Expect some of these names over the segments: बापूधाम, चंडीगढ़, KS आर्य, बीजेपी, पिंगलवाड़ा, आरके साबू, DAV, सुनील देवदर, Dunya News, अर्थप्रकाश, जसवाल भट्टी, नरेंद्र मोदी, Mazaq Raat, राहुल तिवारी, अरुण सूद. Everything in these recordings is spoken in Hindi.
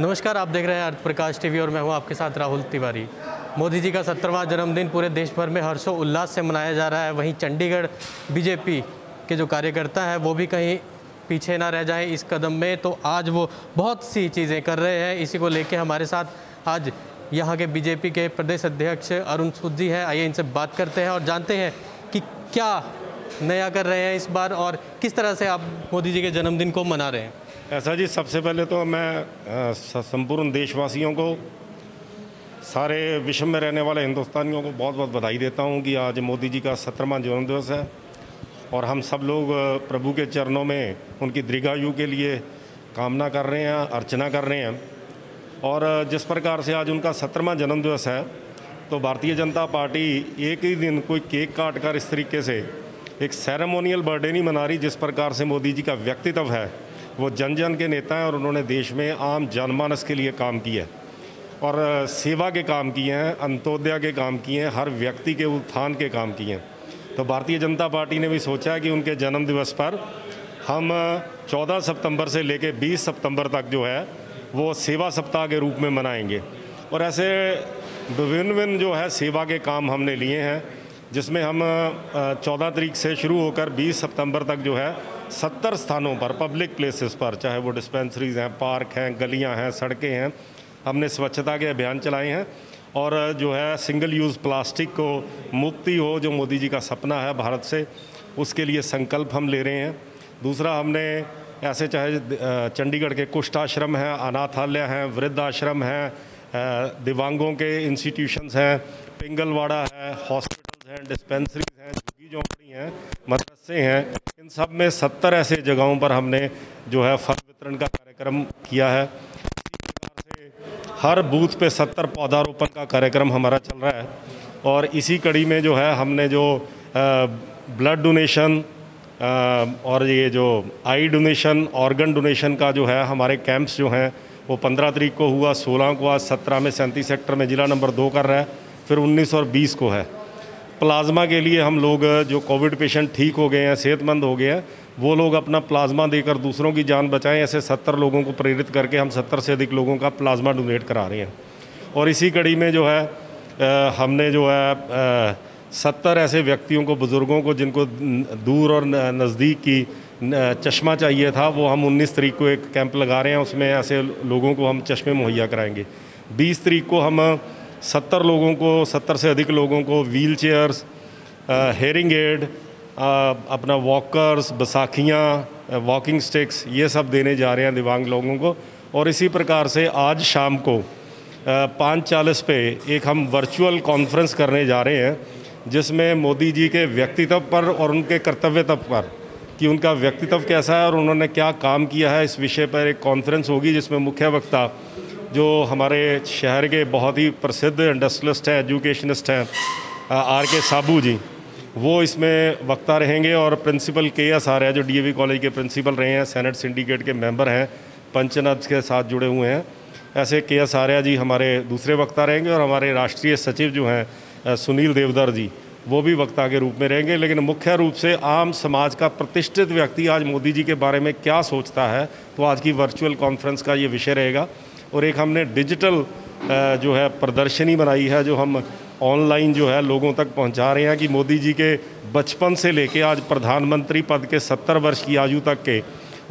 नमस्कार, आप देख रहे हैं अर्थप्रकाश टीवी और मैं हूं आपके साथ राहुल तिवारी। मोदी जी का 70वां जन्मदिन पूरे देश भर में हर्षोल्लास से मनाया जा रहा है। वहीं चंडीगढ़ बीजेपी के जो कार्यकर्ता हैं वो भी कहीं पीछे ना रह जाएं इस कदम में, तो आज वो बहुत सी चीज़ें कर रहे हैं। इसी को लेके हमारे साथ आज यहाँ के बीजेपी के प्रदेश अध्यक्ष अरुण सूद जी हैं। आइए इनसे बात करते हैं और जानते हैं कि क्या नया कर रहे हैं इस बार और किस तरह से आप मोदी जी के जन्मदिन को मना रहे हैं। ऐसा जी, सबसे पहले तो मैं संपूर्ण देशवासियों को, सारे विश्व में रहने वाले हिंदुस्तानियों को बहुत बहुत बधाई देता हूं कि आज मोदी जी का 70वां जन्मदिवस है और हम सब लोग प्रभु के चरणों में उनकी दीर्घायु के लिए कामना कर रहे हैं, अर्चना कर रहे हैं। और जिस प्रकार से आज उनका 70वां जन्मदिवस है, तो भारतीय जनता पार्टी एक ही दिन कोई केक काट कर इस तरीके से एक सेरेमोनियल बर्थडे नहीं मना रही। जिस प्रकार से मोदी जी का व्यक्तित्व है, वो जन जन के नेता हैं और उन्होंने देश में आम जनमानस के लिए काम किया है और सेवा के काम किए हैं, अंत्योदय के काम किए हैं, हर व्यक्ति के उत्थान के काम किए हैं। तो भारतीय जनता पार्टी ने भी सोचा है कि उनके जन्मदिवस पर हम 14 सितंबर से लेकर 20 सितंबर तक जो है वो सेवा सप्ताह के रूप में मनाएंगे। और ऐसे विभिन्न जो है सेवा के काम हमने लिए हैं, जिसमें हम 14 तारीख से शुरू होकर 20 सितंबर तक जो है 70 स्थानों पर, पब्लिक प्लेसेस पर, चाहे वो डिस्पेंसरीज़ हैं, पार्क हैं, गलियां हैं, सड़कें हैं, हमने स्वच्छता के अभियान चलाए हैं। और जो है सिंगल यूज़ प्लास्टिक को मुक्ति हो, जो मोदी जी का सपना है भारत से, उसके लिए संकल्प हम ले रहे हैं। दूसरा, हमने ऐसे चाहे चंडीगढ़ के कुष्ठ आश्रम हैं, अनाथालय हैं, वृद्ध आश्रम हैं, दिव्यांगों के इंस्टीट्यूशंस हैं, पिंगलवाड़ा है, हॉस्पिटल्स हैं, डिस्पेंसरीज हैं, झुग्गी झोंपड़ी हैं, मदरसे हैं, इन सब में 70 ऐसे जगहों पर हमने जो है फल वितरण का कार्यक्रम किया है। से हर बूथ पे 70 पौधारोपण का कार्यक्रम हमारा चल रहा है। और इसी कड़ी में जो है हमने जो ब्लड डोनेशन और ये जो आई डोनेशन, ऑर्गन डोनेशन का जो है हमारे कैंप्स जो हैं वो 15 तारीख को हुआ, 16 को, आज 17 में 37 सेक्टर में जिला नंबर 2 कर रहा है, फिर 19 और 20 को है। प्लाज्मा के लिए हम लोग, जो कोविड पेशेंट ठीक हो गए हैं, सेहतमंद हो गए हैं, वो लोग अपना प्लाज्मा देकर दूसरों की जान बचाएं। ऐसे 70 लोगों को प्रेरित करके हम 70 से अधिक लोगों का प्लाज्मा डोनेट करा रहे हैं। और इसी कड़ी में जो है हमने जो है 70 ऐसे व्यक्तियों को, बुज़ुर्गों को, जिनको दूर और नज़दीक की चश्मा चाहिए था, वो हम 19 तारीख को एक कैंप लगा रहे हैं, उसमें ऐसे लोगों को हम चश्मे मुहैया कराएंगे। 20 तारीख को हम 70 लोगों को, 70 से अधिक लोगों को व्हील चेयर्स, हेयरिंग एड, अपना वॉकर्स, बसाखियाँ, वॉकिंग स्टिक्स, ये सब देने जा रहे हैं दिव्यांग लोगों को। और इसी प्रकार से आज शाम को 5:40 पे एक हम वर्चुअल कॉन्फ्रेंस करने जा रहे हैं, जिसमें मोदी जी के व्यक्तित्व पर और उनके कर्तव्यत्व पर, कि उनका व्यक्तित्व कैसा है और उन्होंने क्या काम किया है, इस विषय पर एक कॉन्फ्रेंस होगी, जिसमें मुख्य वक्ता जो हमारे शहर के बहुत ही प्रसिद्ध इंडस्ट्रियलिस्ट हैं, एजुकेशनिस्ट हैं, आरके साबू जी, वो इसमें वक्ता रहेंगे। और प्रिंसिपल KS आर्य, जो DAV कॉलेज के प्रिंसिपल रहे हैं, सेनेट सिंडिकेट के मेंबर हैं, पंचनद के साथ जुड़े हुए हैं, ऐसे KS आर्य जी हमारे दूसरे वक्ता रहेंगे। और हमारे राष्ट्रीय सचिव जो हैं सुनील देवदर जी, वो भी वक्ता के रूप में रहेंगे। लेकिन मुख्य रूप से आम समाज का प्रतिष्ठित व्यक्ति आज मोदी जी के बारे में क्या सोचता है, तो आज की वर्चुअल कॉन्फ्रेंस का ये विषय रहेगा। और एक हमने डिजिटल जो है प्रदर्शनी बनाई है, जो हम ऑनलाइन जो है लोगों तक पहुंचा रहे हैं, कि मोदी जी के बचपन से लेके आज प्रधानमंत्री पद के 70 वर्ष की आयु तक के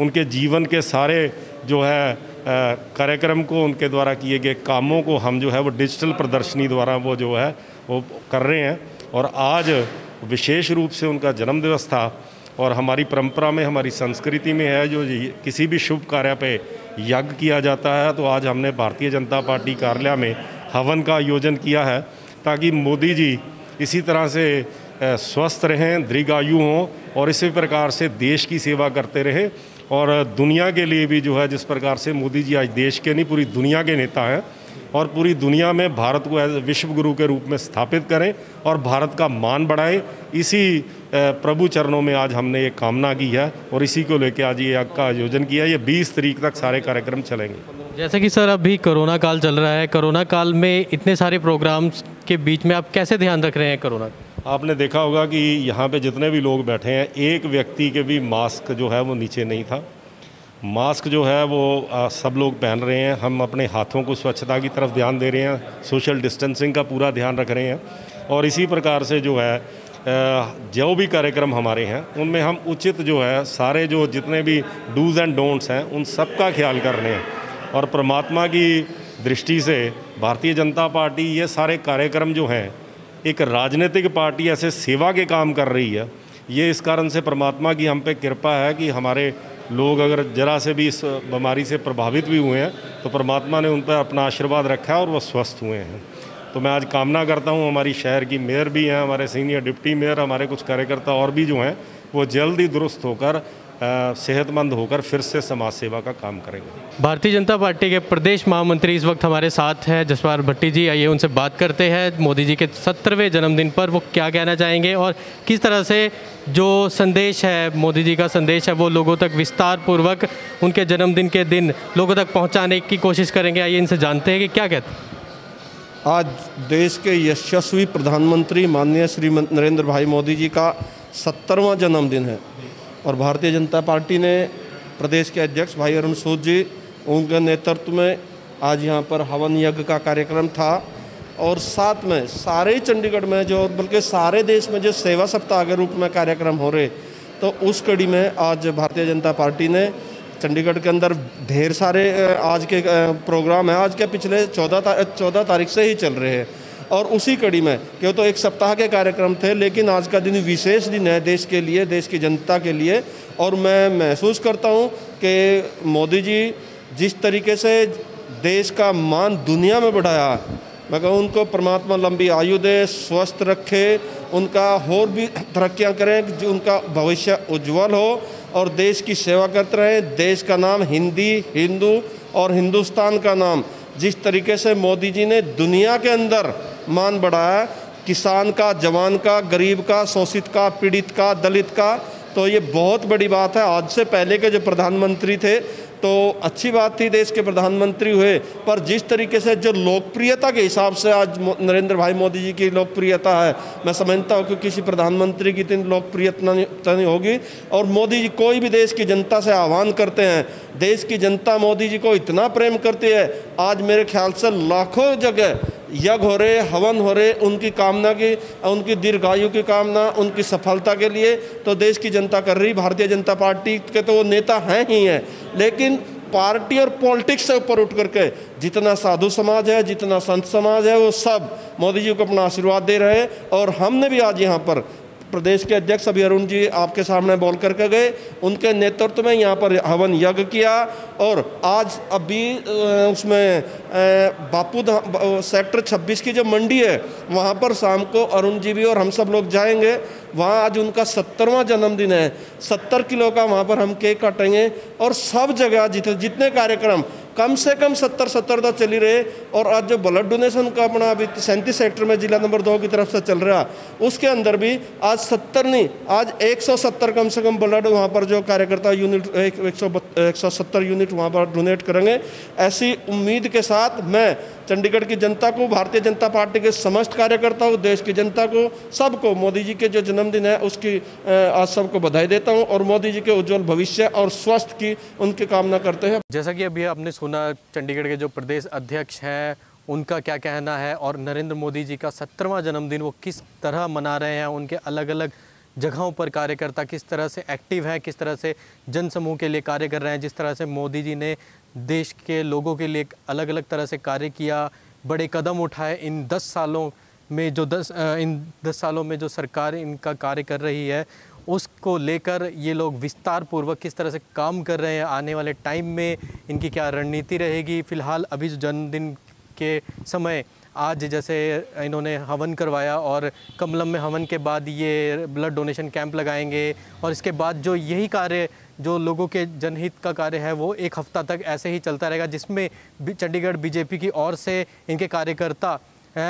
उनके जीवन के सारे जो है कार्यक्रम को, उनके द्वारा किए गए कामों को हम जो है वो डिजिटल प्रदर्शनी द्वारा वो जो है वो कर रहे हैं। और आज विशेष रूप से उनका जन्मदिवस था और हमारी परंपरा में, हमारी संस्कृति में है, जो किसी भी शुभ कार्य पे यज्ञ किया जाता है, तो आज हमने भारतीय जनता पार्टी कार्यालय में हवन का आयोजन किया है, ताकि मोदी जी इसी तरह से स्वस्थ रहें, दीर्घायु हों और इसी प्रकार से देश की सेवा करते रहें। और दुनिया के लिए भी जो है, जिस प्रकार से मोदी जी आज देश के नहीं पूरी दुनिया के नेता हैं, और पूरी दुनिया में भारत को एज विश्व गुरु के रूप में स्थापित करें और भारत का मान बढ़ाएं, इसी प्रभु चरणों में आज हमने ये कामना की है। और इसी को लेकर आज ये आपका आयोजन किया है। ये 20 तारीख तक सारे कार्यक्रम चलेंगे। जैसे कि सर अभी कोरोना काल चल रहा है, कोरोना काल में इतने सारे प्रोग्राम्स के बीच में आप कैसे ध्यान रख रहे हैं कोरोना? आपने देखा होगा कि यहाँ पर जितने भी लोग बैठे हैं, एक व्यक्ति के भी मास्क जो है वो नीचे नहीं था। मास्क जो है वो सब लोग पहन रहे हैं। हम अपने हाथों को स्वच्छता की तरफ ध्यान दे रहे हैं, सोशल डिस्टेंसिंग का पूरा ध्यान रख रहे हैं और इसी प्रकार से जो है जो भी कार्यक्रम हमारे हैं उनमें हम उचित जो है सारे जो जितने भी डूज एंड डोंट्स हैं उन सब का ख्याल कर रहे हैं। और परमात्मा की दृष्टि से भारतीय जनता पार्टी ये सारे कार्यक्रम जो हैं, एक राजनीतिक पार्टी ऐसे सेवा के काम कर रही है, ये इस कारण से परमात्मा की हम पे कृपा है कि हमारे लोग अगर जरा से भी इस बीमारी से प्रभावित भी हुए हैं तो परमात्मा ने उन पर अपना आशीर्वाद रखा है और वह स्वस्थ हुए हैं। तो मैं आज कामना करता हूं, हमारी शहर की मेयर भी हैं, हमारे सीनियर डिप्टी मेयर, हमारे कुछ कार्यकर्ता और भी जो हैं वो जल्द ही दुरुस्त होकर सेहतमंद होकर फिर से समाज सेवा का काम करेंगे। भारतीय जनता पार्टी के प्रदेश महामंत्री इस वक्त हमारे साथ हैं जसवाल भट्टी जी। आइए उनसे बात करते हैं मोदी जी के 70वें जन्मदिन पर वो क्या कहना चाहेंगे और किस तरह से जो संदेश है, मोदी जी का संदेश है, वो लोगों तक विस्तार पूर्वक उनके जन्मदिन के दिन लोगों तक पहुँचाने की कोशिश करेंगे। आइए इनसे जानते हैं कि क्या कहते हैं। आज देश के यशस्वी प्रधानमंत्री माननीय श्री नरेंद्र भाई मोदी जी का 70वां जन्मदिन है और भारतीय जनता पार्टी ने प्रदेश के अध्यक्ष भाई अरुण सूद जी उनके नेतृत्व में आज यहाँ पर हवन यज्ञ का कार्यक्रम था और साथ में सारे चंडीगढ़ में जो बल्कि सारे देश में जो सेवा सप्ताह के रूप में कार्यक्रम हो रहे, तो उस कड़ी में आज भारतीय जनता पार्टी ने चंडीगढ़ के अंदर ढेर सारे आज के प्रोग्राम हैं, आज के पिछले 14 तारीख से ही चल रहे हैं और उसी कड़ी में क्यों तो एक सप्ताह के कार्यक्रम थे लेकिन आज का दिन विशेष दिन है देश के लिए, देश की जनता के लिए। और मैं महसूस करता हूं कि मोदी जी जिस तरीके से देश का मान दुनिया में बढ़ाया, मैं कहूँ उनको परमात्मा लंबी आयु दे, स्वस्थ रखे, उनका और भी तरक्कियाँ करें, जो उनका भविष्य उज्जवल हो और देश की सेवा करते रहें। देश का नाम हिंदी, हिंदू और हिंदुस्तान का नाम जिस तरीके से मोदी जी ने दुनिया के अंदर मान बढ़ाया, किसान का, जवान का, गरीब का, शोषित का, पीड़ित का, दलित का, तो ये बहुत बड़ी बात है। आज से पहले के जो प्रधानमंत्री थे तो अच्छी बात थी, देश के प्रधानमंत्री हुए, पर जिस तरीके से जो लोकप्रियता के हिसाब से आज नरेंद्र भाई मोदी जी की लोकप्रियता है, मैं समझता हूँ कि किसी प्रधानमंत्री की इतनी लोकप्रियता नहीं होगी। और मोदी जी कोई भी देश की जनता से आह्वान करते हैं, देश की जनता मोदी जी को इतना प्रेम करती है। आज मेरे ख्याल से लाखों जगह यज्ञ हो रहे, हवन हो रहे, उनकी कामना की, उनकी दीर्घायु की कामना, उनकी सफलता के लिए तो देश की जनता कर रही। भारतीय जनता पार्टी के तो वो नेता हैं ही हैं, लेकिन पार्टी और पॉलिटिक्स से ऊपर उठ करके जितना साधु समाज है, जितना संत समाज है, वो सब मोदी जी को अपना आशीर्वाद दे रहे हैं। और हमने भी आज यहाँ पर प्रदेश के अध्यक्ष अभी अरुण जी आपके सामने बोल करके गए, उनके नेतृत्व में यहाँ पर हवन यज्ञ किया और आज अभी उसमें बापूधाम सेक्टर 26 की जो मंडी है वहाँ पर शाम को अरुण जी भी और हम सब लोग जाएंगे। वहाँ आज उनका 70वां जन्मदिन है, 70 किलो का वहाँ पर हम केक काटेंगे और सब जगह जितने कार्यक्रम कम से कम 70 तो चल ही रहे। और आज जो ब्लड डोनेशन का अपना अभी 37 सेक्टर में जिला नंबर 2 की तरफ से चल रहा, उसके अंदर भी आज 70 नहीं, आज 170 कम से कम ब्लड वहाँ पर जो कार्यकर्ता यूनिट 170 यूनिट वहाँ पर डोनेट करेंगे। ऐसी उम्मीद के साथ मैं चंडीगढ़ की जनता को, भारतीय जनता पार्टी के समस्त कार्यकर्ताओं, देश की जनता को, सबको मोदी जी के जो जन्मदिन है उसकी आज सबको बधाई देता हूँ और मोदी जी के उज्जवल भविष्य और स्वास्थ्य की उनकी कामना करते हैं। जैसा कि अभी आपने सुना चंडीगढ़ के जो प्रदेश अध्यक्ष हैं उनका क्या कहना है और नरेंद्र मोदी जी का 70वां जन्मदिन वो किस तरह मना रहे हैं, उनके अलग अलग जगहों पर कार्यकर्ता किस तरह से एक्टिव हैं, किस तरह से जनसमूह के लिए कार्य कर रहे हैं, जिस तरह से मोदी जी ने देश के लोगों के लिए अलग अलग तरह से कार्य किया, बड़े कदम उठाए इन 10 सालों में, जो सरकार इनका कार्य कर रही है उसको लेकर ये लोग विस्तार पूर्वक किस तरह से काम कर रहे हैं, आने वाले टाइम में इनकी क्या रणनीति रहेगी। फ़िलहाल अभी जो जन्मदिन के समय आज जैसे इन्होंने हवन करवाया और कमलम में हवन के बाद ये ब्लड डोनेशन कैंप लगाएंगे और इसके बाद जो यही कार्य जो लोगों के जनहित का कार्य है वो 1 हफ्ता तक ऐसे ही चलता रहेगा, जिसमें चंडीगढ़ बीजेपी की ओर से इनके कार्यकर्ता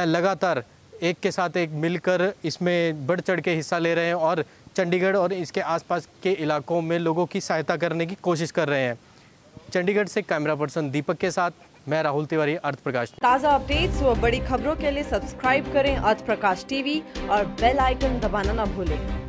लगातार एक के साथ एक मिलकर इसमें बढ़ चढ़ के हिस्सा ले रहे हैं और चंडीगढ़ और इसके आसपास के इलाकों में लोगों की सहायता करने की कोशिश कर रहे हैं। चंडीगढ़ से कैमरा पर्सन दीपक के साथ मैं राहुल तिवारी, अर्थप्रकाश। ताज़ा अपडेट्स व बड़ी खबरों के लिए सब्सक्राइब करें अर्थप्रकाश टीवी और बेल आइकन दबाना ना भूलें।